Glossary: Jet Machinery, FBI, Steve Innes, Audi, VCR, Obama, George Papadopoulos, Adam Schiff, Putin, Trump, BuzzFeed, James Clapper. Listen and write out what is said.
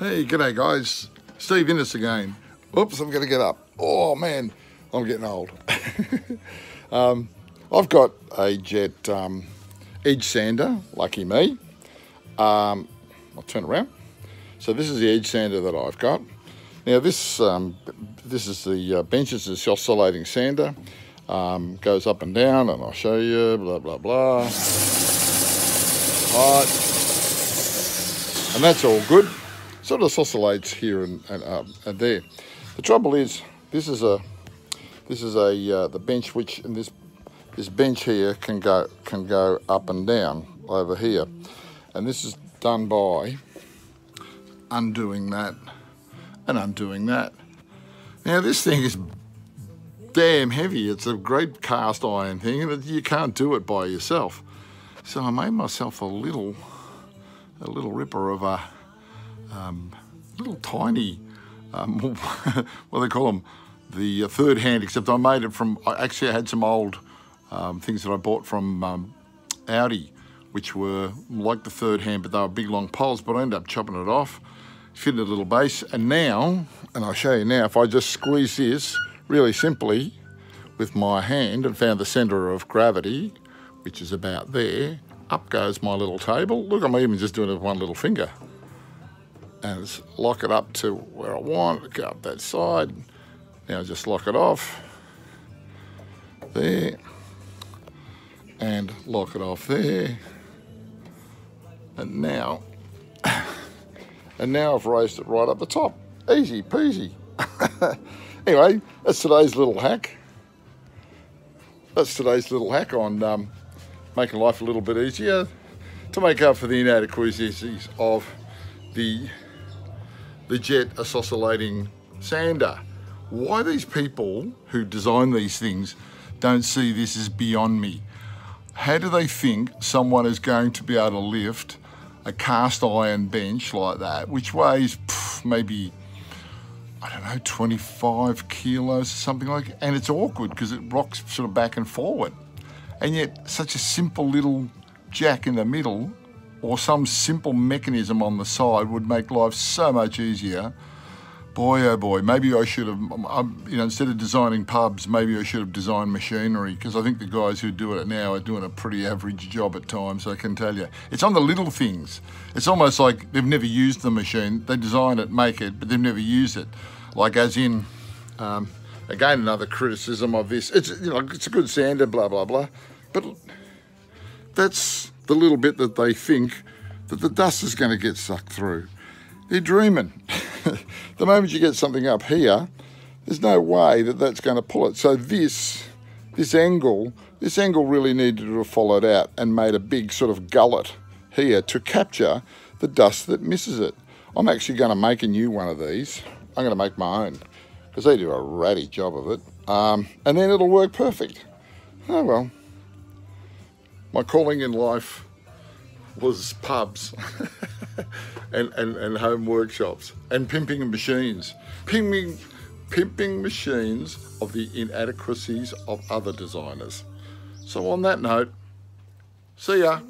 Hey, g'day guys. Steve Innes again. Oops, I'm gonna get up. Oh man, I'm getting old. I've got a Jet edge sander, lucky me. I'll turn around. So this is the edge sander that I've got. Now this is the benches, this oscillating sander. Goes up and down, and I'll show you, blah, blah, blah. Right. And that's all good. Sort of oscillates here and there. The trouble is, the bench, which in this bench here can go up and down over here. And this is done by undoing that and undoing that. Now this thing is damn heavy. It's a great cast iron thing, and you can't do it by yourself. So I made myself a little ripper of a little tiny, what do they call them? The third hand, except I made it from, I had some old things that I bought from Audi, which were like the third hand, but they were big long poles, but I ended up chopping it off, fitting a little base, and now, and I'll show you now, if I just squeeze this, really simply with my hand and found the center of gravity, which is about there, up goes my little table. Look, I'm even just doing it with one little finger. And it's lock it up to where I want, go up that side. Now just lock it off there and lock it off there. And now, I've raised it right up the top. Easy peasy. Anyway, that's today's little hack. That's today's little hack on making life a little bit easier to make up for the inadequacies of the Jet oscillating sander. Why these people who design these things don't see this is beyond me. How do they think someone is going to be able to lift a cast iron bench like that, which weighs maybe, I don't know, 25 kilos or something like that. And it's awkward because it rocks sort of back and forward. And yet such a simple little jack in the middle or some simple mechanism on the side would make life so much easier. Boy, oh boy, maybe I should have, you know, instead of designing pubs, maybe I should have designed machinery, because I think the guys who do it now are doing a pretty average job at times, I can tell you. It's on the little things. It's almost like they've never used the machine. They design it, make it, but they've never used it. Like as in, again, another criticism of this. It's, you know, it's a good sander, blah, blah, blah. But that's the little bit that they think that the dust is going to get sucked through. They're dreaming. The moment you get something up here, there's no way that that's going to pull it. So this angle really needed to have followed out and made a big sort of gullet here to capture the dust that misses it. I'm actually going to make a new one of these. I'm going to make my own because they do a ratty job of it. And then it'll work perfect. Oh well, my calling in life was pubs. And home workshops and pimping machines. Pimping machines of the inadequacies of other designers. So on that note, see ya.